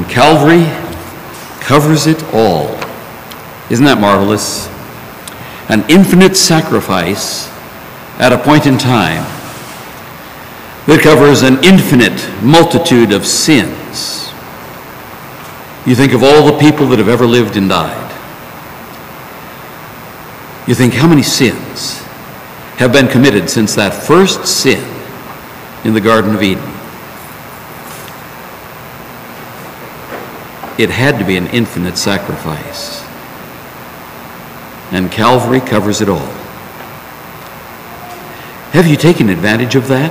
And Calvary covers it all. Isn't that marvelous? An infinite sacrifice at a point in time that covers an infinite multitude of sins. You think of all the people that have ever lived and died. You think how many sins have been committed since that first sin in the Garden of Eden. It had to be an infinite sacrifice. And Calvary covers it all. Have you taken advantage of that?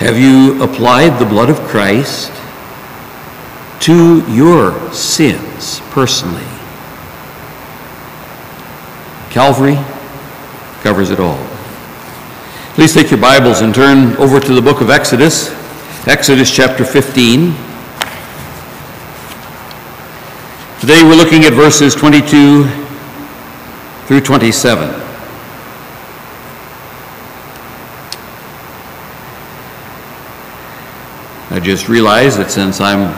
Have you applied the blood of Christ to your sins personally? Calvary covers it all. Please take your Bibles and turn over to the book of Exodus, Exodus chapter 15. Today we're looking at verses 22 through 27. I just realized that since I'm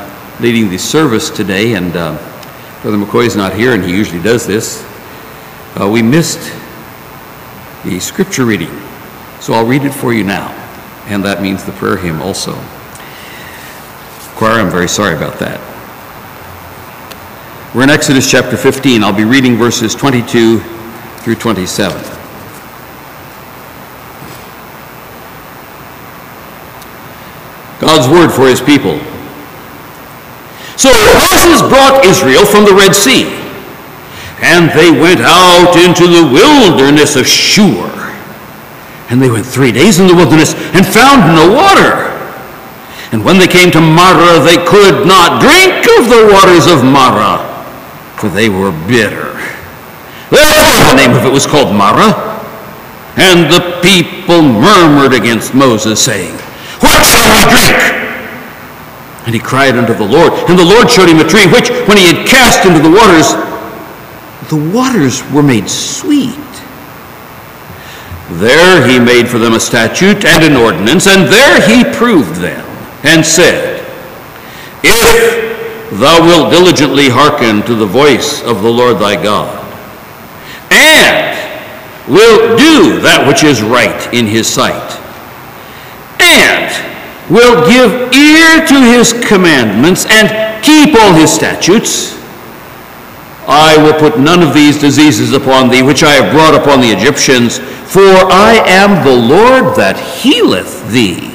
leading the service today, and Brother McCoy's not here, and he usually does this, we missed the scripture reading. So I'll read it for you now, and that means the prayer hymn also. Choir, I'm very sorry about that. We're in Exodus chapter 15. I'll be reading verses 22 through 27. God's word for his people. So Moses brought Israel from the Red Sea, and they went out into the wilderness of Shur. And they went 3 days in the wilderness and found no water. And when they came to Marah, they could not drink of the waters of Marah, for they were bitter. Therefore, the name of it was called Marah. And the people murmured against Moses, saying, "What shall we drink?" And he cried unto the Lord, and the Lord showed him a tree, which, when he had cast into the waters were made sweet. There he made for them a statute and an ordinance, and there he proved them, and said, "If thou wilt diligently hearken to the voice of the Lord thy God, and wilt do that which is right in his sight, and will give ear to his commandments and keep all his statutes, I will put none of these diseases upon thee, which I have brought upon the Egyptians, for I am the Lord that healeth thee."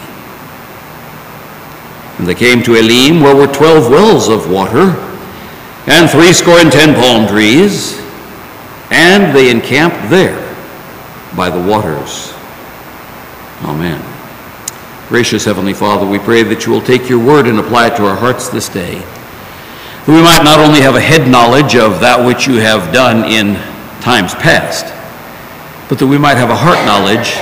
And they came to Elim, where were 12 wells of water, and 70 palm trees, and they encamped there by the waters. Amen. Gracious Heavenly Father, we pray that you will take your word and apply it to our hearts this day, that we might not only have a head knowledge of that which you have done in times past, but that we might have a heart knowledge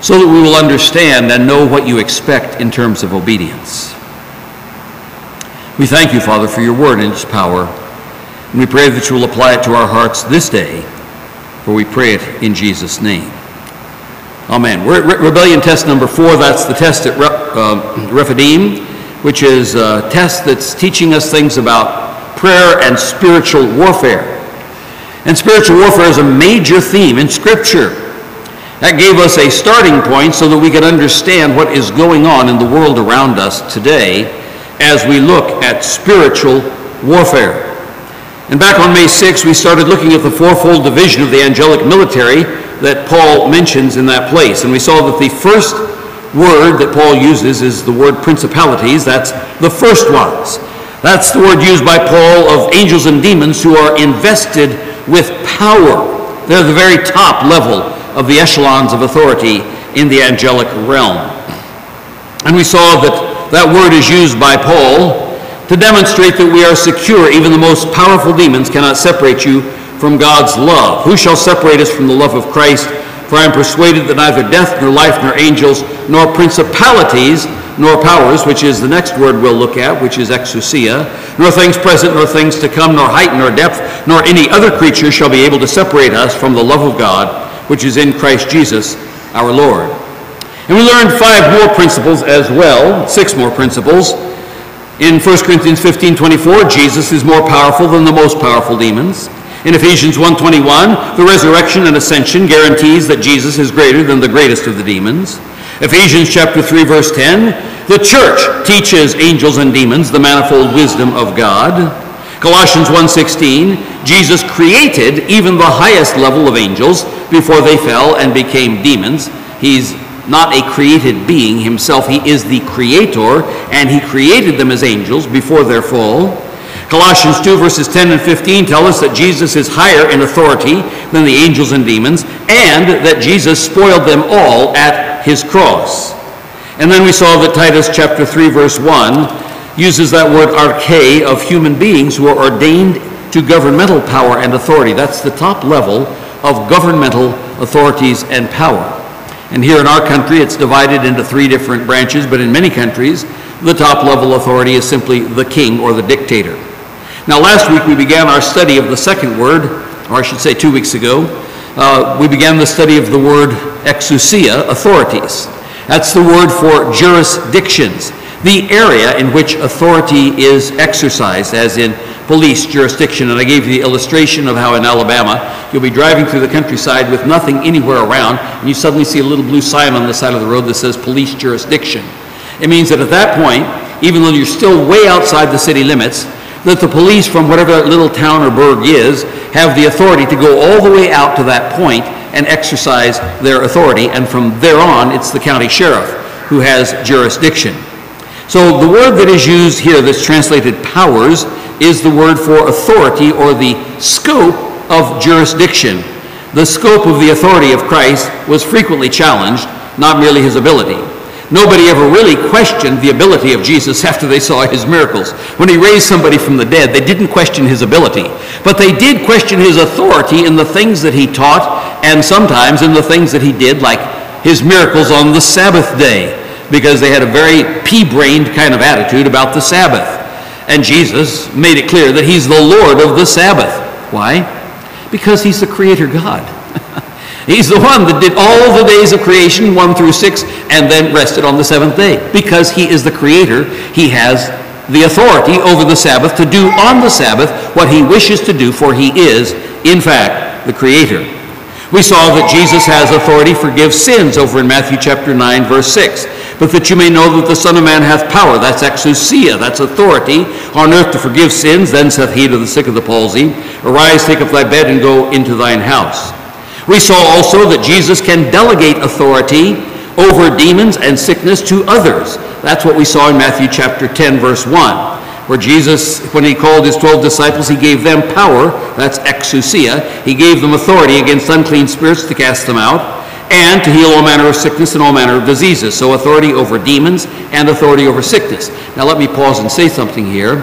so that we will understand and know what you expect in terms of obedience. We thank you, Father, for your word and its power, and we pray that you will apply it to our hearts this day, for we pray it in Jesus' name. Amen. We're at rebellion test number 4. That's the test at Rephidim, which is a test that's teaching us things about prayer and spiritual warfare. And spiritual warfare is a major theme in Scripture. That gave us a starting point so that we could understand what is going on in the world around us today as we look at spiritual warfare. And back on May 6, we started looking at the fourfold division of the angelic military that Paul mentions in that place. And we saw that the first word that Paul uses is the word principalities. That's the first ones. That's the word used by Paul of angels and demons who are invested with power. They're the very top level of the echelons of authority in the angelic realm. And we saw that that word is used by Paul to demonstrate that we are secure. Even the most powerful demons cannot separate you from God's love. Who shall separate us from the love of Christ? For I am persuaded that neither death, nor life, nor angels, nor principalities, nor powers, which is the next word we'll look at, which is exousia, nor things present, nor things to come, nor height, nor depth, nor any other creature shall be able to separate us from the love of God, which is in Christ Jesus our Lord. And we learned six more principles. In 1 Corinthians 15:24, Jesus is more powerful than the most powerful demons. In Ephesians 1:21, the resurrection and ascension guarantees that Jesus is greater than the greatest of the demons. Ephesians chapter 3, verse 10, the church teaches angels and demons the manifold wisdom of God. Colossians 1:16, Jesus created even the highest level of angels before they fell and became demons. He's not a created being himself. He is the creator, and he created them as angels before their fall. Colossians 2 verses 10 and 15 tell us that Jesus is higher in authority than the angels and demons, and that Jesus spoiled them all at his cross. And then we saw that Titus chapter 3 verse 1 uses that word arche of human beings who are ordained to governmental power and authority. That's the top level of governmental authorities and power. And here in our country, it's divided into three different branches, but in many countries, the top-level authority is simply the king or the dictator. Now, last week we began our study of the second word, or I should say 2 weeks ago, we began the study of the word exousia, authorities. That's the word for jurisdictions, the area in which authority is exercised, as in police jurisdiction. And I gave you the illustration of how in Alabama you'll be driving through the countryside with nothing anywhere around, and you suddenly see a little blue sign on the side of the road that says police jurisdiction. It means that at that point, even though you're still way outside the city limits, that the police from whatever that little town or burg is have the authority to go all the way out to that point and exercise their authority, and from there on it's the county sheriff who has jurisdiction. So the word that is used here that's translated powers is the word for authority, or the scope of jurisdiction. The scope of the authority of Christ was frequently challenged, not merely his ability. Nobody ever really questioned the ability of Jesus after they saw his miracles. When he raised somebody from the dead, they didn't question his ability, but they did question his authority in the things that he taught, and sometimes in the things that he did, like his miracles on the Sabbath day, because they had a very pea-brained kind of attitude about the Sabbath. And Jesus made it clear that he's the Lord of the Sabbath. Why? Because he's the Creator God. He's the one that did all the days of creation, 1 through 6, and then rested on the seventh day. Because he is the Creator, he has the authority over the Sabbath to do on the Sabbath what he wishes to do, for he is, in fact, the Creator. We saw that Jesus has authority to forgive sins over in Matthew chapter 9, verse 6. But that you may know that the Son of Man hath power, that's exousia, that's authority, on earth to forgive sins, then saith he to the sick of the palsy, arise, take up thy bed, and go into thine house. We saw also that Jesus can delegate authority over demons and sickness to others. That's what we saw in Matthew chapter 10, verse 1. Where Jesus, when he called his 12 disciples, he gave them power, that's exousia. He gave them authority against unclean spirits to cast them out, and to heal all manner of sickness and all manner of diseases. So authority over demons and authority over sickness. Now let me pause and say something here.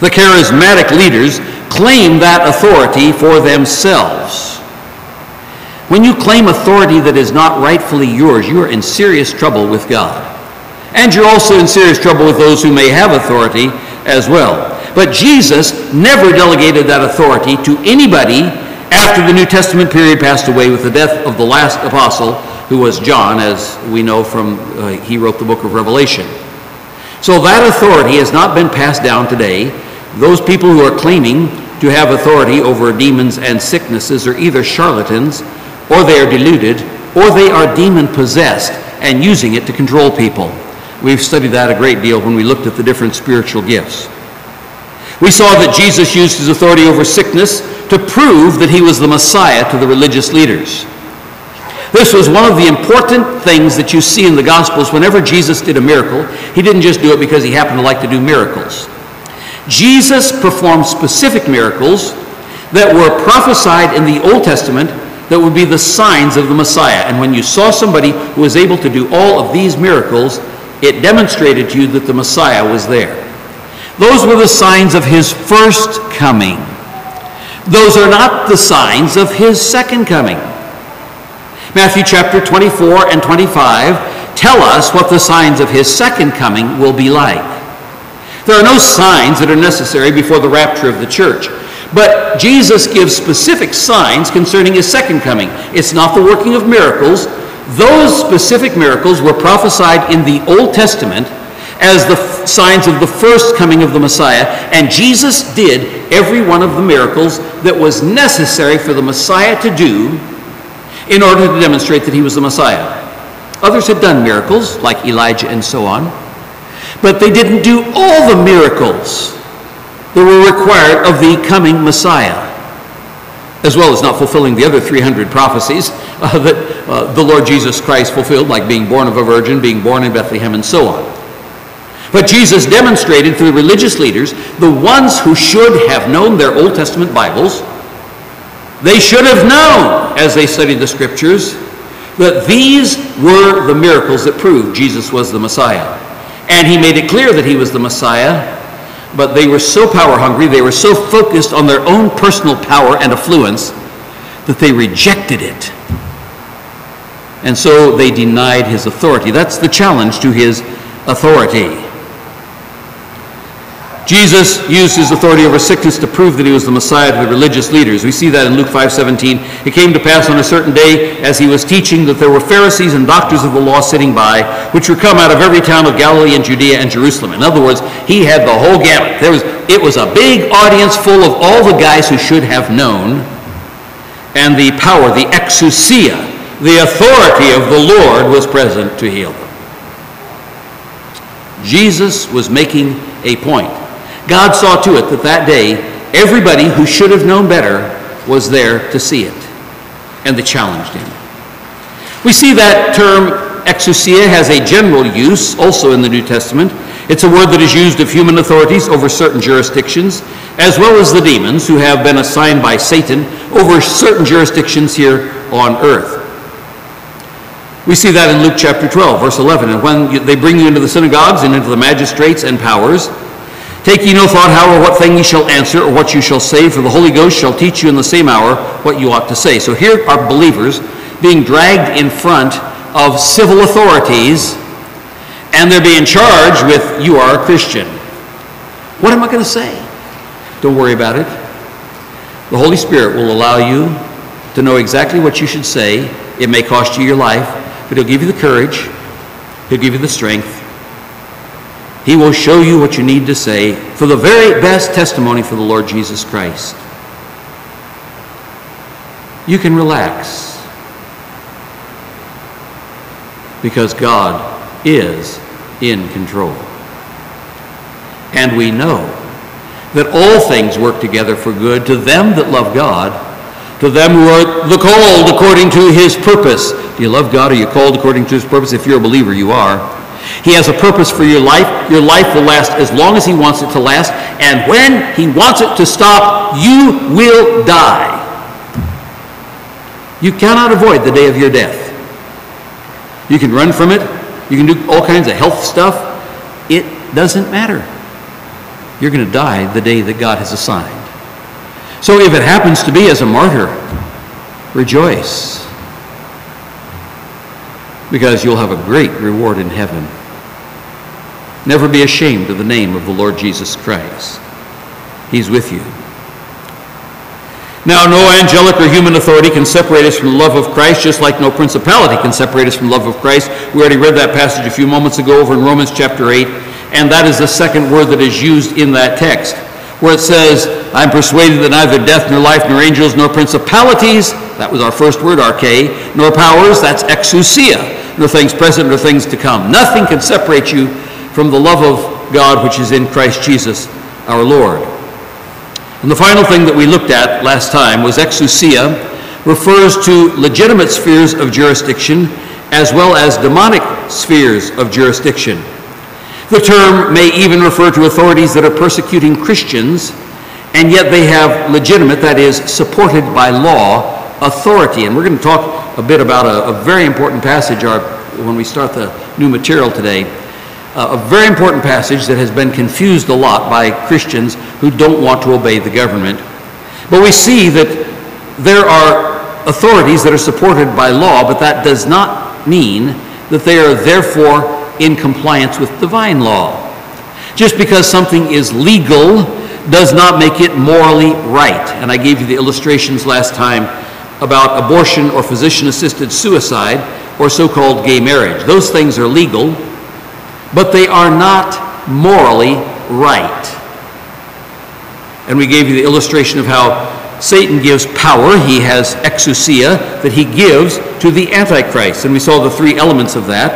The charismatic leaders claim that authority for themselves. When you claim authority that is not rightfully yours, you are in serious trouble with God. And you're also in serious trouble with those who may have authority as well. But Jesus never delegated that authority to anybody after the New Testament period passed away with the death of the last apostle, who was John, as we know from, he wrote the book of Revelation. So that authority has not been passed down today. Those people who are claiming to have authority over demons and sicknesses are either charlatans, or they are deluded, or they are demon-possessed and using it to control people. We've studied that a great deal when we looked at the different spiritual gifts. We saw that Jesus used his authority over sickness to prove that he was the Messiah to the religious leaders. This was one of the important things that you see in the Gospels. Whenever Jesus did a miracle, he didn't just do it because he happened to like to do miracles. Jesus performed specific miracles that were prophesied in the Old Testament that would be the signs of the Messiah. And when you saw somebody who was able to do all of these miracles, it demonstrated to you that the Messiah was there. Those were the signs of his first coming. Those are not the signs of his second coming. Matthew chapter 24 and 25 tell us what the signs of his second coming will be like. There are no signs that are necessary before the rapture of the church. But Jesus gives specific signs concerning his second coming. It's not the working of miracles. Those specific miracles were prophesied in the Old Testament as the signs of the first coming of the Messiah, and Jesus did every one of the miracles that was necessary for the Messiah to do in order to demonstrate that he was the Messiah. Others had done miracles, like Elijah and so on, but they didn't do all the miracles that were required of the coming Messiah, as well as not fulfilling the other 300 prophecies that the Lord Jesus Christ fulfilled, like being born of a virgin, being born in Bethlehem, and so on. But Jesus demonstrated through religious leaders, the ones who should have known their Old Testament Bibles, they should have known, as they studied the Scriptures, that these were the miracles that proved Jesus was the Messiah. And he made it clear that he was the Messiah, but they were so power-hungry, they were so focused on their own personal power and affluence, that they rejected it. And so they denied his authority. That's the challenge to his authority. Jesus used his authority over sickness to prove that he was the Messiah to the religious leaders. We see that in Luke 5:17. It came to pass on a certain day, as he was teaching, that there were Pharisees and doctors of the law sitting by, which were come out of every town of Galilee and Judea and Jerusalem. In other words, he had the whole gamut. It was a big audience full of all the guys who should have known, and the power, the exousia, the authority of the Lord was present to heal them. Jesus was making a point. God saw to it that that day, everybody who should have known better was there to see it. And they challenged him. We see that term exousia has a general use also in the New Testament. It's a word that is used of human authorities over certain jurisdictions, as well as the demons who have been assigned by Satan over certain jurisdictions here on earth. We see that in Luke chapter 12, verse 11. And when they bring you into the synagogues and into the magistrates and powers, take ye no thought how or what thing ye shall answer or what you shall say, for the Holy Ghost shall teach you in the same hour what you ought to say. So here are believers being dragged in front of civil authorities, and they're being charged with, you are a Christian. What am I going to say? Don't worry about it. The Holy Spirit will allow you to know exactly what you should say. It may cost you your life, but he'll give you the courage. He'll give you the strength. He will show you what you need to say for the very best testimony for the Lord Jesus Christ. You can relax because God is in control. And we know that all things work together for good to them that love God, to them who are the called according to his purpose. Do you love God? Are you called according to his purpose? If you're a believer, you are. He has a purpose for your life. Your life will last as long as he wants it to last. And when he wants it to stop, you will die. You cannot avoid the day of your death. You can run from it. You can do all kinds of health stuff. It doesn't matter. You're going to die the day that God has assigned. So if it happens to be as a martyr, rejoice, because you'll have a great reward in heaven. Never be ashamed of the name of the Lord Jesus Christ. He's with you. Now, no angelic or human authority can separate us from the love of Christ, just like no principality can separate us from the love of Christ. We already read that passage a few moments ago over in Romans chapter 8, and that is the second word that is used in that text, where it says, I'm persuaded that neither death, nor life, nor angels, nor principalities, that was our first word, arche, nor powers, that's exousia, nor things present, nor things to come. Nothing can separate you from the love of God which is in Christ Jesus our Lord. And the final thing that we looked at last time was exousia refers to legitimate spheres of jurisdiction as well as demonic spheres of jurisdiction. The term may even refer to authorities that are persecuting Christians, and yet they have legitimate, that is, supported by law, authority. And we're going to talk a bit about a very important passage when we start the new material today, a very important passage that has been confused a lot by Christians who don't want to obey the government. But we see that there are authorities that are supported by law, but that does not mean that they are therefore in compliance with divine law. Just because something is legal does not make it morally right. And I gave you the illustrations last time about abortion or physician-assisted suicide, or so-called gay marriage. Those things are legal, but they are not morally right. And we gave you the illustration of how Satan gives power. He has exousia that he gives to the Antichrist. And we saw the three elements of that,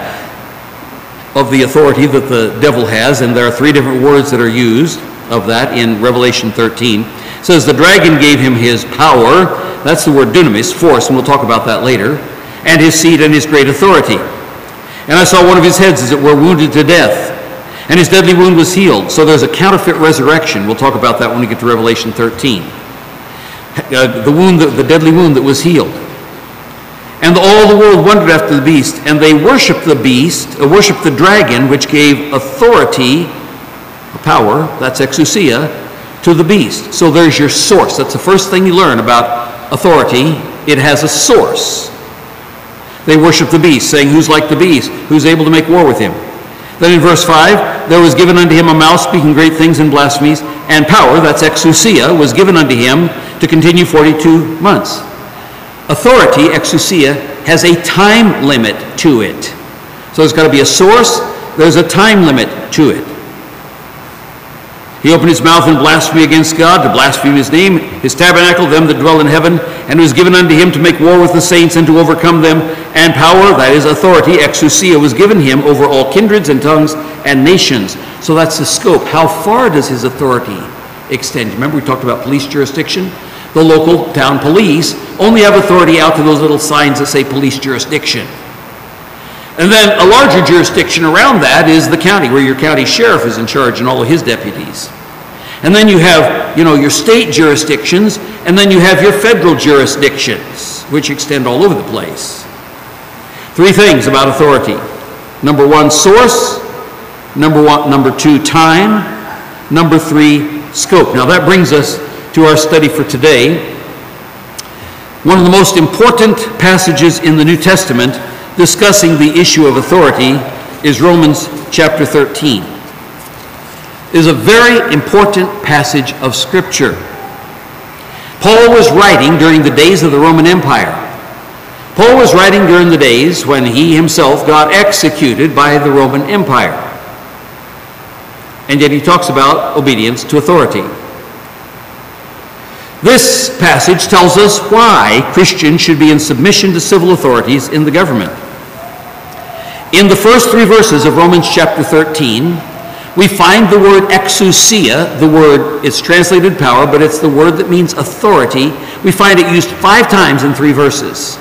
of the authority that the devil has. And there are three different words that are used of that in Revelation 13. It says the dragon gave him his power. That's the word dunamis, force, and we'll talk about that later. And his seat and his great authority. And I saw one of his heads, as it were, wounded to death, and his deadly wound was healed. So there's a counterfeit resurrection. We'll talk about that when we get to Revelation 13. The deadly wound that was healed. And all the world wondered after the beast, and they worshiped the beast, worshiped the dragon, which gave authority, power, that's exousia, to the beast. So there's your source. That's the first thing you learn about authority. It has a source. They worship the beast, saying, who's like the beast? Who's able to make war with him? Then in verse 5, there was given unto him a mouth speaking great things and blasphemies, and power, that's exousia, was given unto him to continue 42 months. Authority, exousia, has a time limit to it. So there's got to be a source, there's a time limit to it. He opened his mouth in blasphemy against God, to blaspheme his name, his tabernacle, them that dwell in heaven, and it was given unto him to make war with the saints and to overcome them. And power, that is authority, exousia, was given him over all kindreds and tongues and nations. So that's the scope. How far does his authority extend? Remember we talked about police jurisdiction? The local town police only have authority out to those little signs that say police jurisdiction. And then a larger jurisdiction around that is the county, where your county sheriff is in charge and all of his deputies. And then you have, your state jurisdictions, and then you have your federal jurisdictions, which extend all over the place. Three things about authority. Number one, source. Number two, time. Number three, scope. Now that brings us to our study for today. One of the most important passages in the New Testament discussing the issue of authority is Romans chapter 13. It is a very important passage of Scripture. Paul was writing during the days of the Roman Empire. Paul was writing during the days when he himself got executed by the Roman Empire. And yet he talks about obedience to authority. This passage tells us why Christians should be in submission to civil authorities in the government. In the first three verses of Romans chapter 13, we find the word exousia, the word, it's translated power, but it's the word that means authority. We find it used 5 times in 3 verses.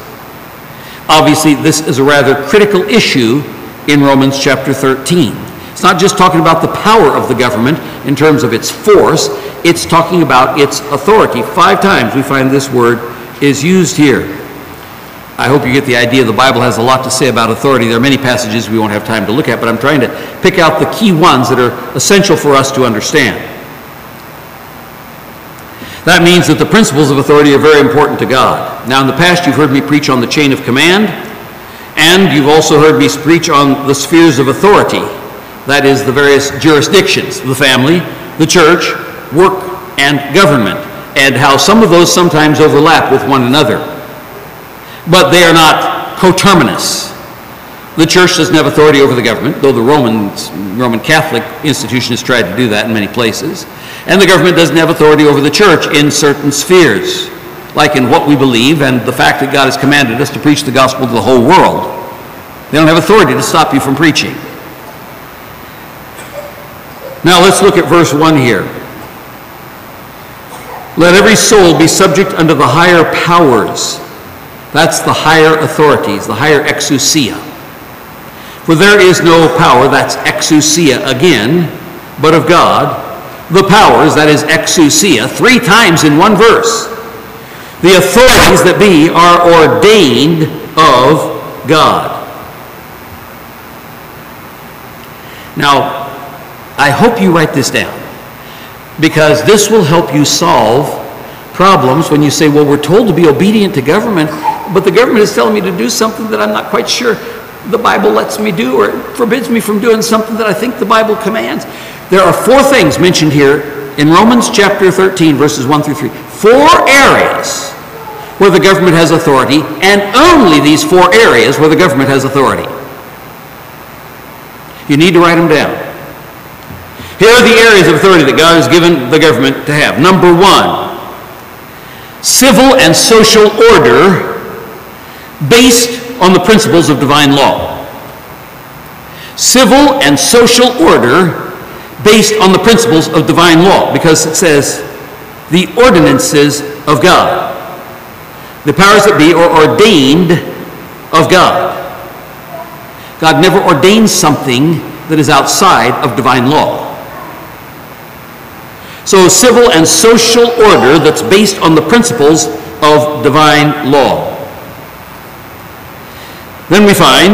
Obviously, this is a rather critical issue in Romans chapter 13. It's not just talking about the power of the government in terms of its force, it's talking about its authority. 5 times we find this word is used here. I hope you get the idea. The Bible has a lot to say about authority. There are many passages we won't have time to look at, but I'm trying to pick out the key ones that are essential for us to understand. That means that the principles of authority are very important to God. Now, in the past, you've heard me preach on the chain of command, and you've also heard me preach on the spheres of authority. That is, the various jurisdictions, the family, the church, work, and government, and how some of those sometimes overlap with one another. But they are not coterminous. The church doesn't have authority over the government, though the Roman Catholic institution has tried to do that in many places. And the government doesn't have authority over the church in certain spheres, like in what we believe and the fact that God has commanded us to preach the gospel to the whole world. They don't have authority to stop you from preaching. Now let's look at verse 1 here. Let every soul be subject unto the higher powers. That's the higher authorities, the higher exousia. For there is no power, that's exousia again, but of God. The powers, that is exousia, 3 times in one verse. The authorities that be are ordained of God. Now, I hope you write this down, because this will help you solve problems when you say, well, we're told to be obedient to government, but the government is telling me to do something that I'm not quite sure the Bible lets me do, or it forbids me from doing something that I think the Bible commands. There are 4 things mentioned here in Romans chapter 13, verses 1 through 3. 4 areas where the government has authority, and only these four areas where the government has authority. You need to write them down. Here are the areas of authority that God has given the government to have. Number one, civil and social order based on the principles of divine law. Civil and social order based on the principles of divine law, because it says the ordinances of God. The powers that be are ordained of God. God never ordains something that is outside of divine law. So civil and social order that's based on the principles of divine law. Then we find,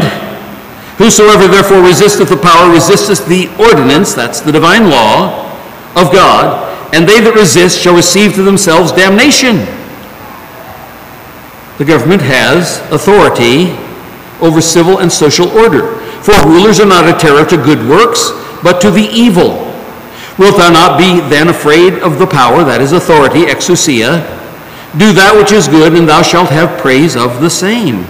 whosoever therefore resisteth the power resisteth the ordinance, that's the divine law, of God, and they that resist shall receive to themselves damnation. The government has authority over civil and social order. For rulers are not a terror to good works, but to the evil. Wilt thou not be then afraid of the power, that is authority, exousia? Do that which is good, and thou shalt have praise of the same.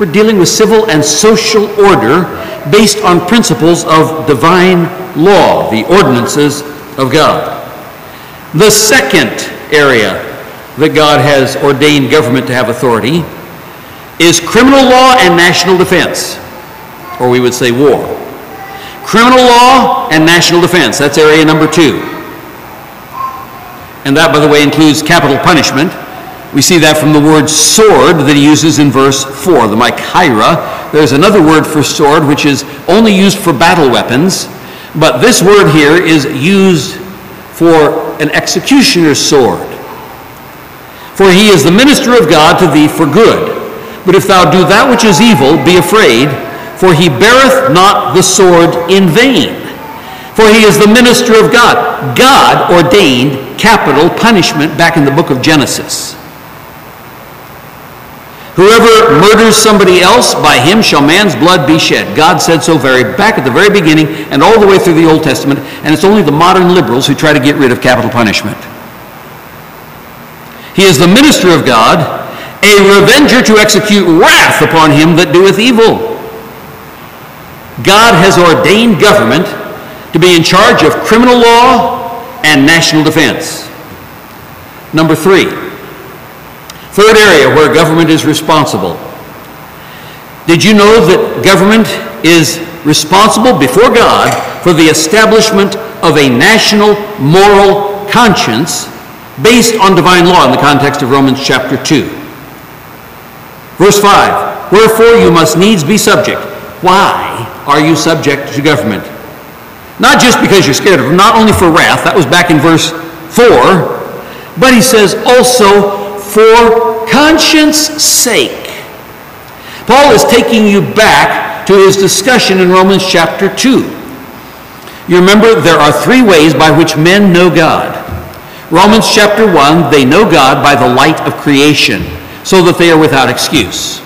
We're dealing with civil and social order based on principles of divine law, the ordinances of God. The second area that God has ordained government to have authority is criminal law and national defense, or we would say war. Criminal law and national defense, that's area number two. And that, by the way, includes capital punishment. We see that from the word sword that he uses in verse 4, the makaira. There's another word for sword which is only used for battle weapons, but this word here is used for an executioner's sword. For he is the minister of God to thee for good. But if thou do that which is evil, be afraid, for he beareth not the sword in vain. For he is the minister of God. God ordained capital punishment back in the book of Genesis. Whoever murders somebody else, by him shall man's blood be shed. God said so back at the very beginning and all the way through the Old Testament, and it's only the modern liberals who try to get rid of capital punishment. He is the minister of God, a revenger to execute wrath upon him that doeth evil. God has ordained government to be in charge of criminal law and national defense. Number three, third area where government is responsible. Did you know that government is responsible before God for the establishment of a national moral conscience based on divine law in the context of Romans chapter 2. Verse 5, wherefore you must needs be subject. Why are you subject to government? Not just because you're scared of them, not only for wrath, that was back in verse 4, but he says also for conscience sake. Paul is taking you back to his discussion in Romans chapter 2. You remember there are three ways by which men know God. Romans chapter 1, they know God by the light of creation, so that they are without excuse.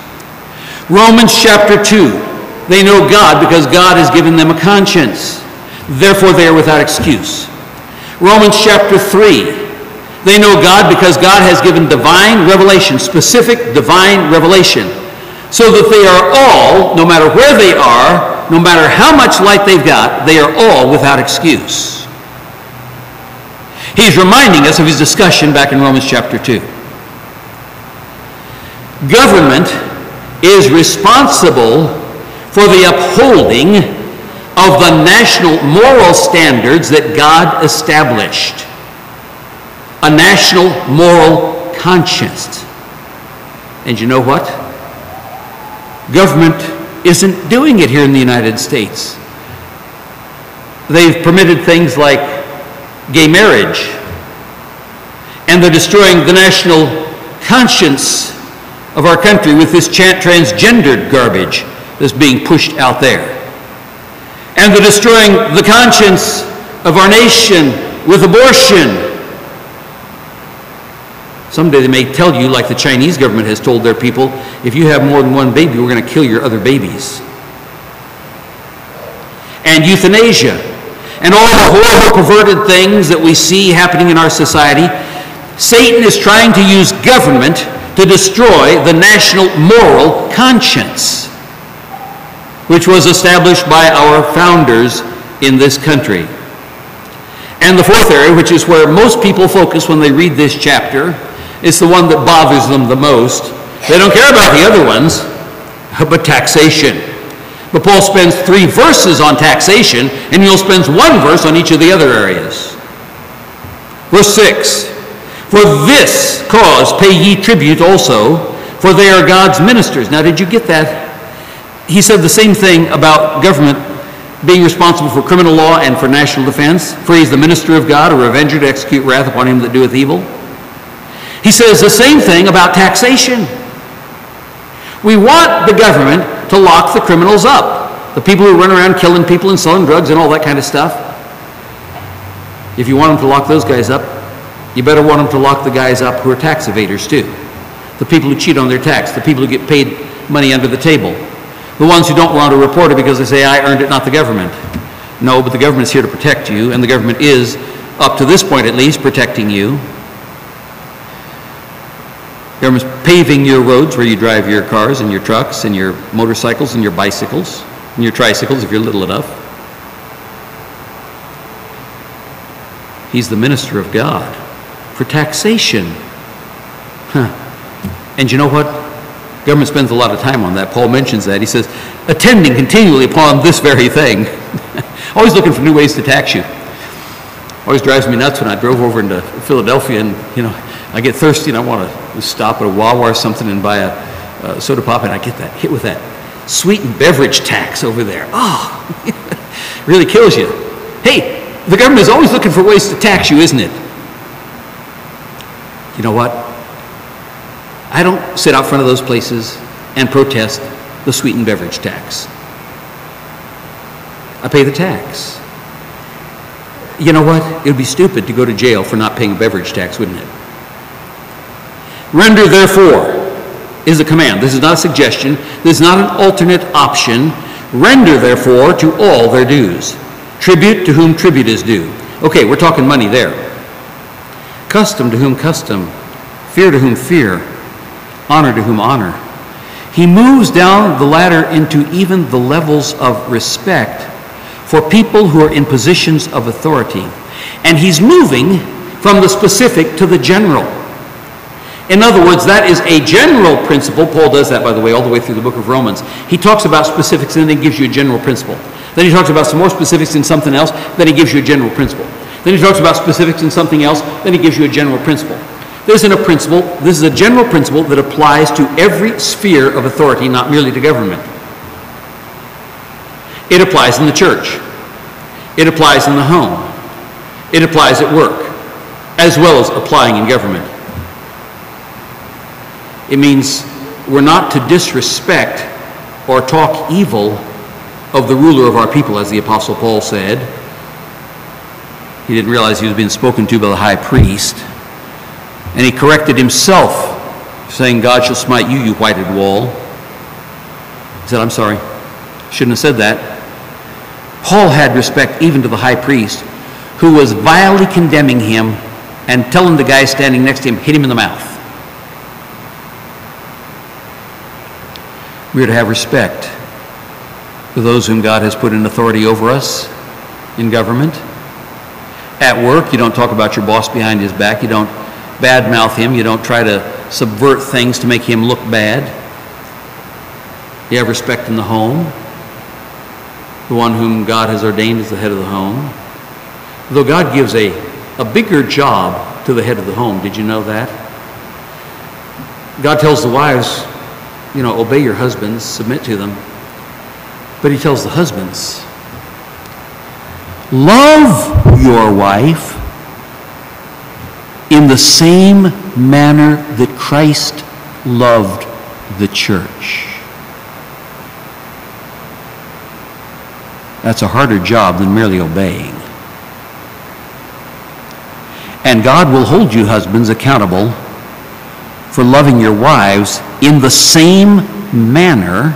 Romans chapter 2, they know God because God has given them a conscience, therefore they are without excuse. Romans chapter 3, they know God because God has given divine revelation, specific divine revelation, so that they are all, no matter where they are, no matter how much light they've got, they are all without excuse. He's reminding us of his discussion back in Romans chapter 2. Government is responsible for the upholding of the national moral standards that God established. A national moral conscience. And you know what? Government isn't doing it here in the United States. They've permitted things like gay marriage, and they're destroying the national conscience of our country with this transgendered garbage that's being pushed out there. And they're destroying the conscience of our nation with abortion. Someday they may tell you, like the Chinese government has told their people, if you have more than one baby, we're going to kill your other babies. And euthanasia. And all the horrible perverted things that we see happening in our society, Satan is trying to use government to destroy the national moral conscience, which was established by our founders in this country. And the fourth area, which is where most people focus when they read this chapter, is the one that bothers them the most. They don't care about the other ones, but taxation. But Paul spends 3 verses on taxation, and he spends 1 verse on each of the other areas. Verse 6, "For this cause pay ye tribute also, for they are God's ministers." Now, did you get that? He said the same thing about government being responsible for criminal law and for national defense, for he is the minister of God, a revenger to execute wrath upon him that doeth evil. He says the same thing about taxation. We want the government to lock the criminals up, the people who run around killing people and selling drugs and all that kind of stuff. If you want them to lock those guys up, you better want them to lock the guys up who are tax evaders too, the people who cheat on their tax, the people who get paid money under the table, the ones who don't want to report it because they say, "I earned it, not the government." No, but the government's here to protect you, and the government is, up to this point at least, protecting you. The government's paving your roads where you drive your cars and your trucks and your motorcycles and your bicycles and your tricycles if you're little enough. He's the minister of God for taxation. And you know what? The government spends a lot of time on that. Paul mentions that. He says, attending continually upon this very thing. Always looking for new ways to tax you. Always drives me nuts when I drove over into Philadelphia and, you know, I get thirsty and I want to stop at a Wawa or something and buy a soda pop, and I get that hit with that sweetened beverage tax over there. Oh, really kills you. Hey, the government is always looking for ways to tax you, isn't it? You know what? I don't sit out front of those places and protest the sweetened beverage tax. I pay the tax. You know what? It would be stupid to go to jail for not paying a beverage tax, wouldn't it? Render therefore is a command. This is not a suggestion. This is not an alternate option. Render therefore to all their dues. Tribute to whom tribute is due. Okay, we're talking money there. Custom to whom custom. Fear to whom fear. Honor to whom honor. He moves down the ladder into even the levels of respect for people who are in positions of authority. And he's moving from the specific to the general. In other words, that is a general principle. Paul does that, by the way, all the way through the book of Romans. He talks about specifics and then he gives you a general principle. Then he talks about some more specifics in something else, then he gives you a general principle. Then he talks about specifics in something else, then he gives you a general principle. This isn't a principle, this is a general principle that applies to every sphere of authority, not merely to government. It applies in the church. It applies in the home. It applies at work, as well as applying in government. It means we're not to disrespect or talk evil of the ruler of our people, as the Apostle Paul said. He didn't realize he was being spoken to by the high priest. And he corrected himself, saying, "God shall smite you, you whited wall." He said, "I'm sorry. Shouldn't have said that." Paul had respect even to the high priest, who was vilely condemning him and telling the guy standing next to him, "Hit him in the mouth." We are to have respect for those whom God has put in authority over us in government. At work, you don't talk about your boss behind his back. You don't badmouth him. You don't try to subvert things to make him look bad. You have respect in the home, the one whom God has ordained as the head of the home. Though God gives a bigger job to the head of the home. Did you know that? God tells the wives, you know, obey your husbands, submit to them. But he tells the husbands, love your wife in the same manner that Christ loved the church. That's a harder job than merely obeying. And God will hold you husbands accountable for loving your wives in the same manner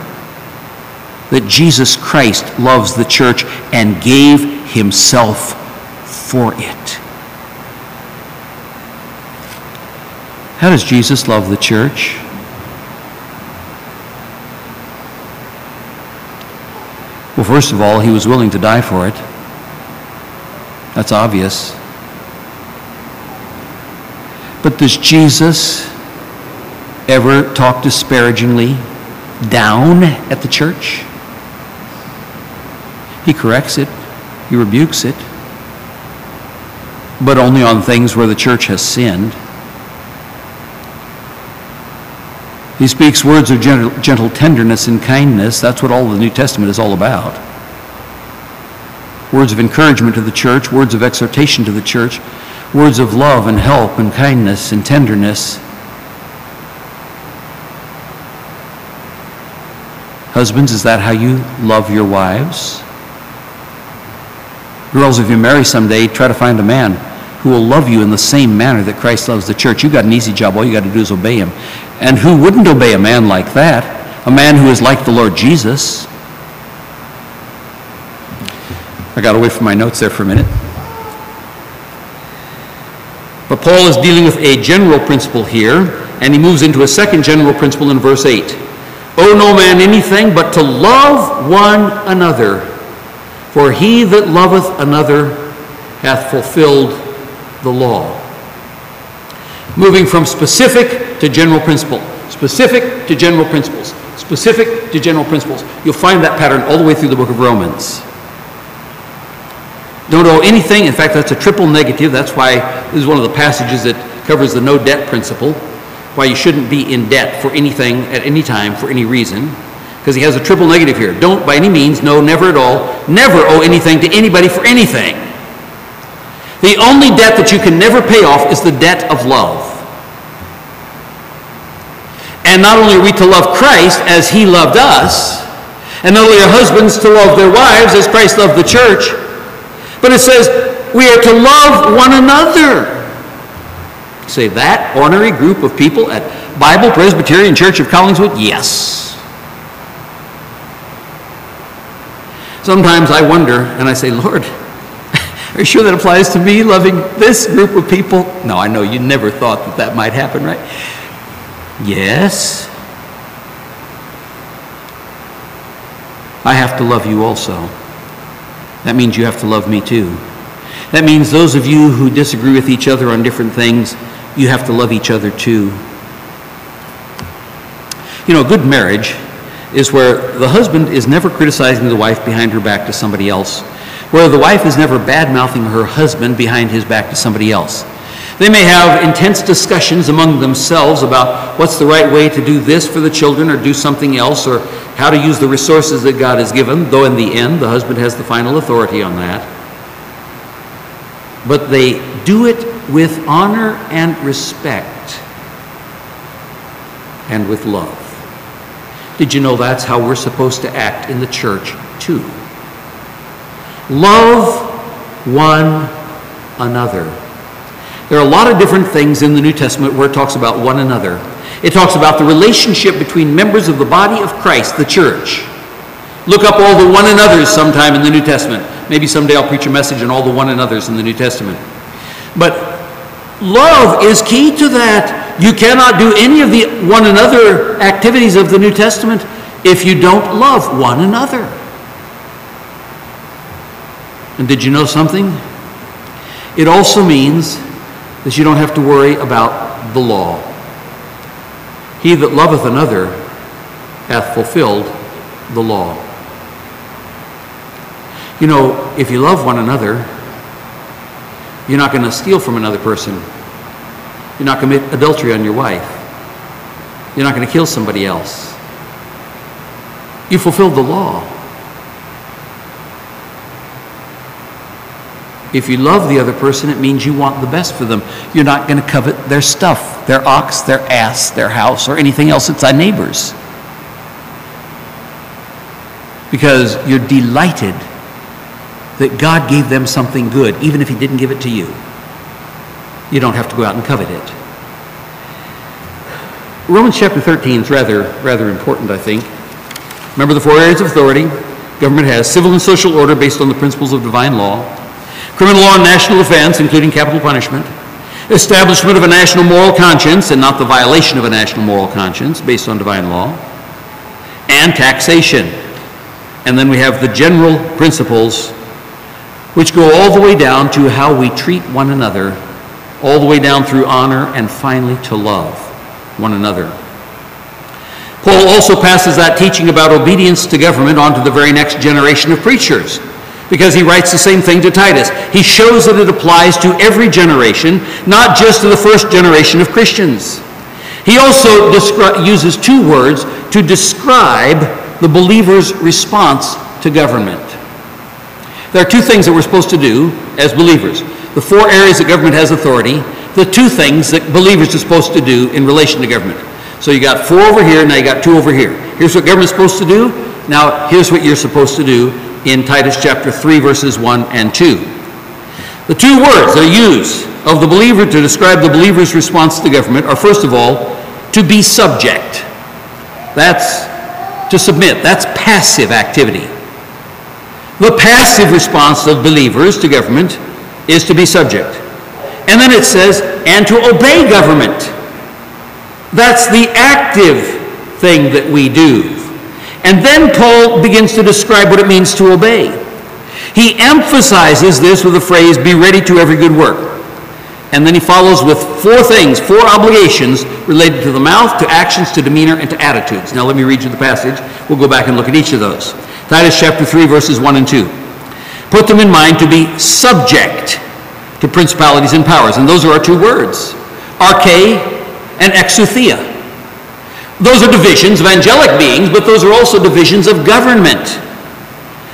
that Jesus Christ loves the church and gave himself for it. How does Jesus love the church? Well, first of all, he was willing to die for it. That's obvious. But does Jesus ever talk disparagingly down at the church? He corrects it. He rebukes it. But only on things where the church has sinned. He speaks words of gentle tenderness and kindness. That's what all the New Testament is all about. Words of encouragement to the church, words of exhortation to the church, words of love and help and kindness and tenderness. Husbands, is that how you love your wives? Girls, if you marry someday, try to find a man who will love you in the same manner that Christ loves the church. You've got an easy job. All you got to do is obey him. And who wouldn't obey a man like that? A man who is like the Lord Jesus. I got away from my notes there for a minute. But Paul is dealing with a general principle here, and he moves into a second general principle in verse 8. Owe no man anything but to love one another, for he that loveth another hath fulfilled the law. Moving from specific to general principle, specific to general principles, specific to general principles. You'll find that pattern all the way through the book of Romans. Don't owe anything. In fact, that's a triple negative. That's why this is one of the passages that covers the no debt principle. Why you shouldn't be in debt for anything at any time for any reason, because he has a triple negative here. Don't by any means, no, never at all, never owe anything to anybody for anything. The only debt that you can never pay off is the debt of love. And not only are we to love Christ as he loved us, and not only are husbands to love their wives as Christ loved the church, but it says we are to love one another. Say that ornery group of people at Bible Presbyterian Church of Collingswood? Yes. Sometimes I wonder, and I say, Lord, are you sure that applies to me, loving this group of people? No, I know you never thought that that might happen, right? Yes. I have to love you also. That means you have to love me too. That means those of you who disagree with each other on different things, you have to love each other too. You know, a good marriage is where the husband is never criticizing the wife behind her back to somebody else, where the wife is never bad-mouthing her husband behind his back to somebody else. They may have intense discussions among themselves about what's the right way to do this for the children or do something else or how to use the resources that God has given, though in the end, the husband has the final authority on that. But they do it with honor and respect and with love. Did you know that's how we're supposed to act in the church too? Love one another. There are a lot of different things in the New Testament where it talks about one another. It talks about the relationship between members of the body of Christ, the church. Look up all the one another's sometime in the New Testament. Maybe someday I'll preach a message on all the one another's in the New Testament. But love is key to that. You cannot do any of the one another activities of the New Testament if you don't love one another. And did you know something? It also means that you don't have to worry about the law. He that loveth another hath fulfilled the law. You know, if you love one another, you're not going to steal from another person. You're not going to commit adultery on your wife. You're not going to kill somebody else. You fulfilled the law. If you love the other person, it means you want the best for them. You're not going to covet their stuff, their ox, their ass, their house, or anything else that's thy neighbor's. Because you're delighted that God gave them something good, even if he didn't give it to you. You don't have to go out and covet it. Romans chapter 13 is rather important, I think. Remember the four areas of authority government has: civil and social order based on the principles of divine law, criminal law and national offense, including capital punishment, establishment of a national moral conscience and not the violation of a national moral conscience based on divine law, and taxation. And then we have the general principles which go all the way down to how we treat one another, all the way down through honor, and finally to love one another. Paul also passes that teaching about obedience to government onto the very next generation of preachers, because he writes the same thing to Titus. He shows that it applies to every generation, not just to the first generation of Christians. He also uses two words to describe the believer's response to government. There are two things that we're supposed to do as believers. The four areas that government has authority, the two things that believers are supposed to do in relation to government. So you got four over here, now you got two over here. Here's what government's supposed to do, now here's what you're supposed to do in Titus chapter 3, verses 1 and 2. The two words that are used of the believer to describe the believer's response to government are, first of all, to be subject. That's to submit. That's passive activity. The passive response of believers to government is to be subject. And then it says, and to obey government. That's the active thing that we do. And then Paul begins to describe what it means to obey. He emphasizes this with the phrase, be ready to every good work. And then he follows with four things, four obligations related to the mouth, to actions, to demeanor, and to attitudes. Now let me read you the passage. We'll go back and look at each of those. Titus chapter 3, verses 1 and 2. Put them in mind to be subject to principalities and powers. And those are our two words, arche and exouthia. Those are divisions of angelic beings, but those are also divisions of government.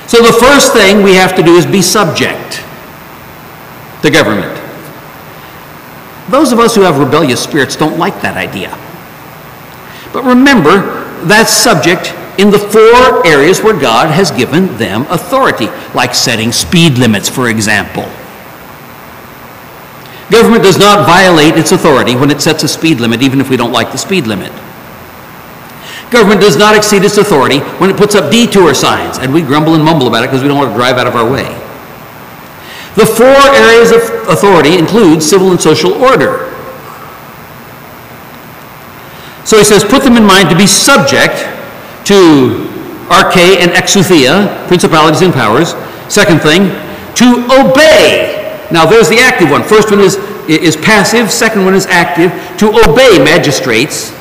So the first thing we have to do is be subject to government. Those of us who have rebellious spirits don't like that idea. But remember, that's subject in the four areas where God has given them authority, like setting speed limits, for example. Government does not violate its authority when it sets a speed limit, even if we don't like the speed limit. Government does not exceed its authority when it puts up detour signs, and we grumble and mumble about it because we don't want to drive out of our way. The four areas of authority include civil and social order. So he says, put them in mind to be subject to arche and exouthia, principalities and powers. Second thing, to obey. Now there's the active one. First one is passive, second one is active, to obey magistrates.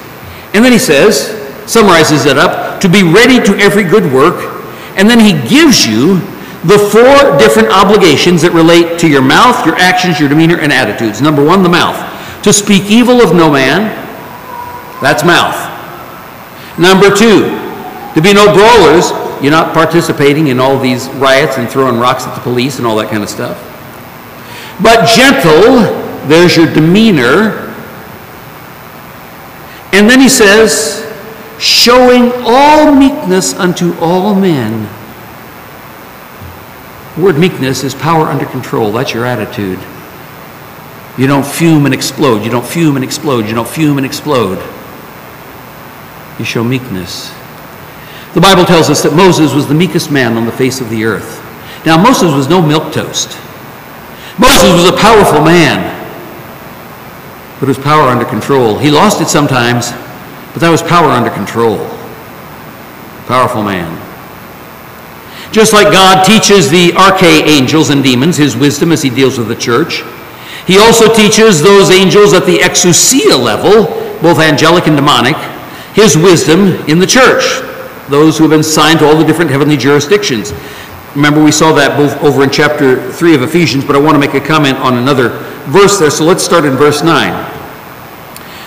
And then he says, summarizes it up, to be ready to every good work. And then he gives you the four different obligations that relate to your mouth, your actions, your demeanor, and attitudes. Number one, the mouth. To speak evil of no man, that's mouth. Number two, to be no brawlers. You're not participating in all these riots and throwing rocks at the police and all that kind of stuff. But gentle, there's your demeanor. And then he says, showing all meekness unto all men. The word meekness is power under control. That's your attitude. You don't fume and explode. You don't fume and explode. You don't fume and explode. You show meekness. The Bible tells us that Moses was the meekest man on the face of the earth. Now, Moses was no milquetoast. Moses was a powerful man, but it was power under control. He lost it sometimes, but that was power under control. Powerful man. Just like God teaches the archangels and demons his wisdom as he deals with the church, he also teaches those angels at the exousia level, both angelic and demonic, his wisdom in the church, those who have been assigned to all the different heavenly jurisdictions. Remember, we saw that both over in chapter 3 of Ephesians, but I want to make a comment on another verse there, so let's start in verse 9.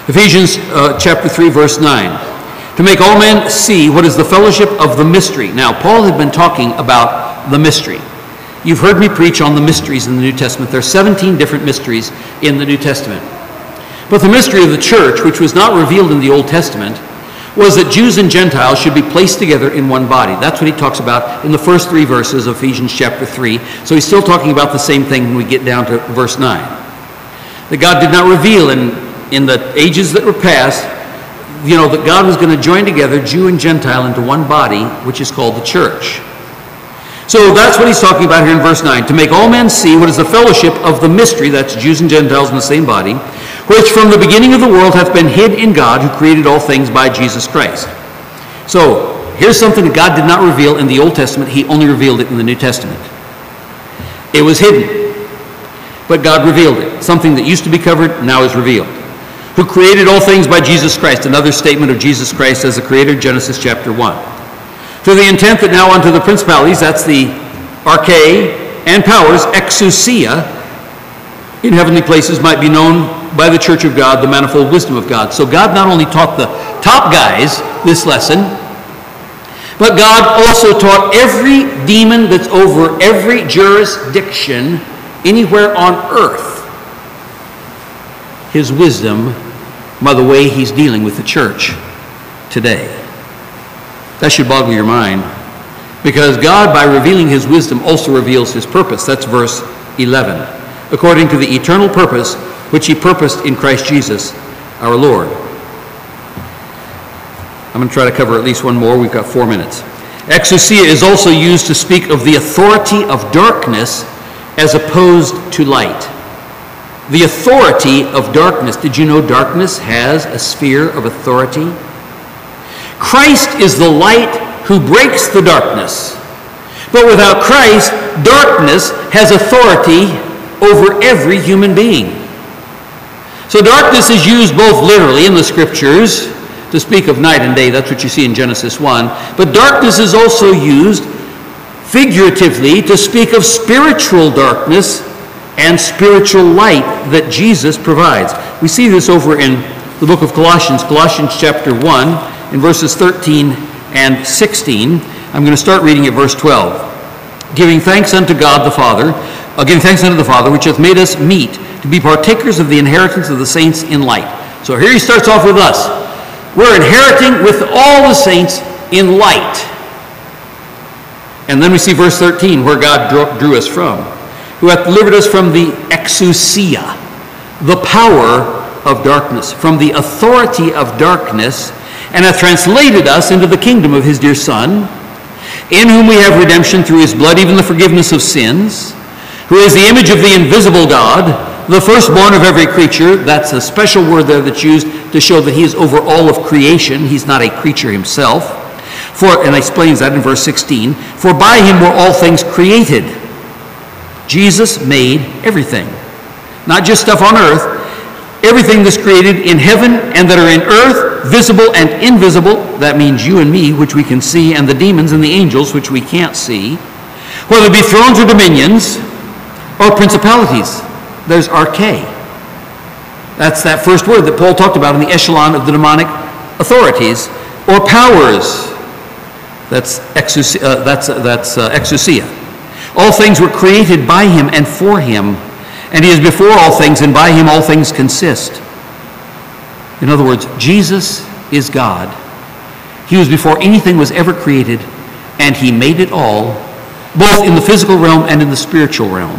Ephesians chapter 3, verse 9. To make all men see what is the fellowship of the mystery. Now, Paul had been talking about the mystery. You've heard me preach on the mysteries in the New Testament. There are 17 different mysteries in the New Testament. But the mystery of the church, which was not revealed in the Old Testament, was that Jews and Gentiles should be placed together in one body. That's what he talks about in the first three verses of Ephesians chapter 3. So he's still talking about the same thing when we get down to verse 9. That God did not reveal in the ages that were past, you know, that God was going to join together Jew and Gentile into one body, which is called the church. So that's what he's talking about here in verse 9. To make all men see what is the fellowship of the mystery, that's Jews and Gentiles in the same body, which from the beginning of the world hath been hid in God, who created all things by Jesus Christ. So here's something that God did not reveal in the Old Testament. He only revealed it in the New Testament. It was hidden, but God revealed it. Something that used to be covered now is revealed. Who created all things by Jesus Christ. Another statement of Jesus Christ as the creator, Genesis chapter 1. To the intent that now unto the principalities, that's the archae and powers, exousia, in heavenly places might be known by the church of God, the manifold wisdom of God. So God not only taught the top guys this lesson, but God also taught every demon that's over every jurisdiction anywhere on earth his wisdom by the way he's dealing with the church today. That should boggle your mind, because God, by revealing his wisdom, also reveals his purpose. That's verse 11. According to the eternal purpose, which he purposed in Christ Jesus, our Lord. I'm going to try to cover at least one more. We've got 4 minutes. Exousia is also used to speak of the authority of darkness as opposed to light. The authority of darkness. Did you know darkness has a sphere of authority? Christ is the light who breaks the darkness. But without Christ, darkness has authority over every human being. So darkness is used both literally in the scriptures to speak of night and day. That's what you see in Genesis 1. But darkness is also used figuratively to speak of spiritual darkness and spiritual light that Jesus provides. We see this over in the book of Colossians, Colossians chapter 1, in verses 13 and 16. I'm going to start reading at verse 12. Giving thanks unto the Father, which hath made us meet to be partakers of the inheritance of the saints in light. So here he starts off with us. We're inheriting with all the saints in light. And then we see verse 13, where God drew us from, who hath delivered us from the exousia, the power of darkness, from the authority of darkness, and hath translated us into the kingdom of his dear Son, in whom we have redemption through his blood, even the forgiveness of sins, who is the image of the invisible God, the firstborn of every creature. That's a special word there that's used to show that he is over all of creation. He's not a creature himself. And explains that in verse 16. For by him were all things created. Jesus made everything. Not just stuff on earth. Everything that's created in heaven and that are in earth, visible and invisible, that means you and me, which we can see, and the demons and the angels, which we can't see, whether it be thrones or dominions or principalities. There's archae. That's that first word that Paul talked about in the echelon of the demonic authorities or powers. That's exousia. All things were created by him and for him. And he is before all things, and by him all things consist. In other words, Jesus is God. He was before anything was ever created, and he made it all, both in the physical realm and in the spiritual realm.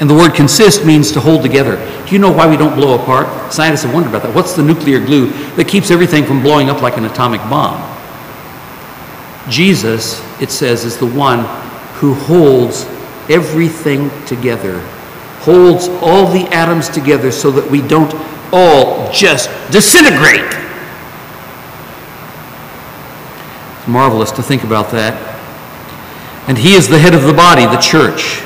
And the word consist means to hold together. Do you know why we don't blow apart? Scientists have wondered about that. What's the nuclear glue that keeps everything from blowing up like an atomic bomb? Jesus, it says, is the one who holds everything together, holds all the atoms together so that we don't all just disintegrate. It's marvelous to think about that. And he is the head of the body, the church,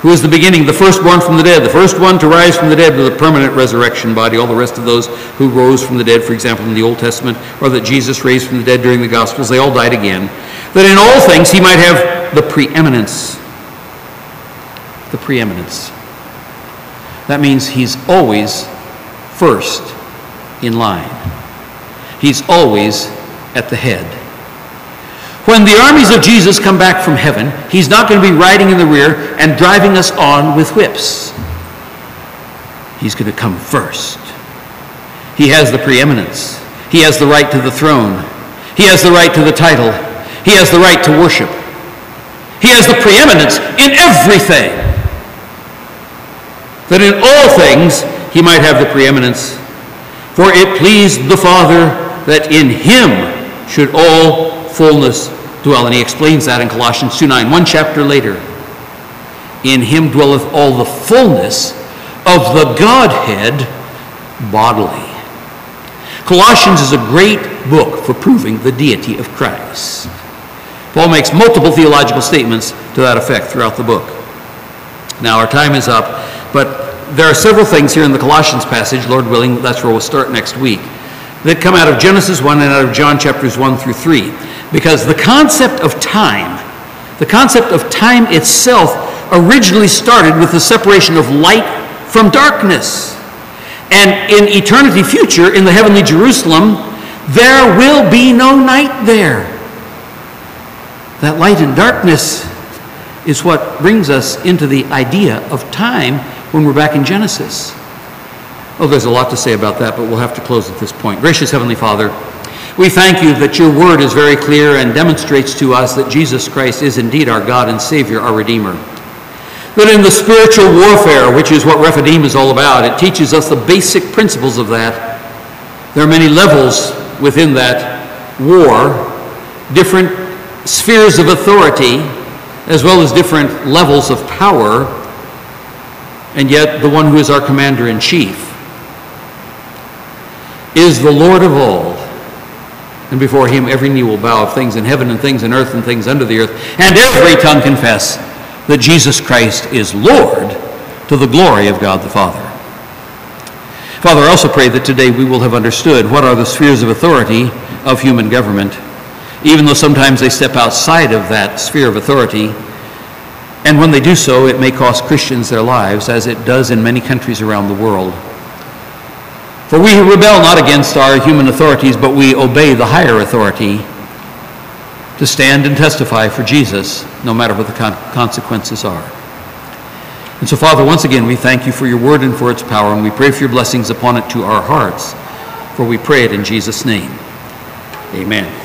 who is the beginning, the firstborn from the dead, the first one to rise from the dead with a permanent resurrection body. All the rest of those who rose from the dead, for example, in the Old Testament, or that Jesus raised from the dead during the Gospels, they all died again. That in all things he might have the preeminence. The preeminence. That means he's always first in line. He's always at the head. When the armies of Jesus come back from heaven, he's not going to be riding in the rear and driving us on with whips. He's going to come first. He has the preeminence. He has the right to the throne. He has the right to the title. He has the right to worship. He has the preeminence in everything. That in all things he might have the preeminence. For it pleased the Father that in him should all fullness dwell. And he explains that in Colossians 2:9, one chapter later. In him dwelleth all the fullness of the Godhead bodily. Colossians is a great book for proving the deity of Christ. Paul makes multiple theological statements to that effect throughout the book. Now, our time is up, but there are several things here in the Colossians passage, Lord willing, that's where we'll start next week, that come out of Genesis 1 and out of John chapters 1 through 3. Because the concept of time itself originally started with the separation of light from darkness. And in eternity future, in the heavenly Jerusalem, there will be no night there. That light and darkness is what brings us into the idea of time when we're back in Genesis. Oh, there's a lot to say about that, but we'll have to close at this point. Gracious Heavenly Father, we thank you that your word is very clear and demonstrates to us that Jesus Christ is indeed our God and Savior, our Redeemer. That in the spiritual warfare, which is what Rephidim is all about, it teaches us the basic principles of that. There are many levels within that war, different spheres of authority, as well as different levels of power, and yet the one who is our commander-in-chief is the Lord of all, and before him every knee will bow of things in heaven and things in earth and things under the earth, and every tongue confess that Jesus Christ is Lord to the glory of God the Father. Father, I also pray that today we will have understood what are the spheres of authority of human government, even though sometimes they step outside of that sphere of authority. And when they do so, it may cost Christians their lives, as it does in many countries around the world. For we rebel not against our human authorities, but we obey the higher authority to stand and testify for Jesus, no matter what the consequences are. And so, Father, once again, we thank you for your word and for its power, and we pray for your blessings upon it to our hearts, for we pray it in Jesus' name. Amen.